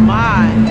my.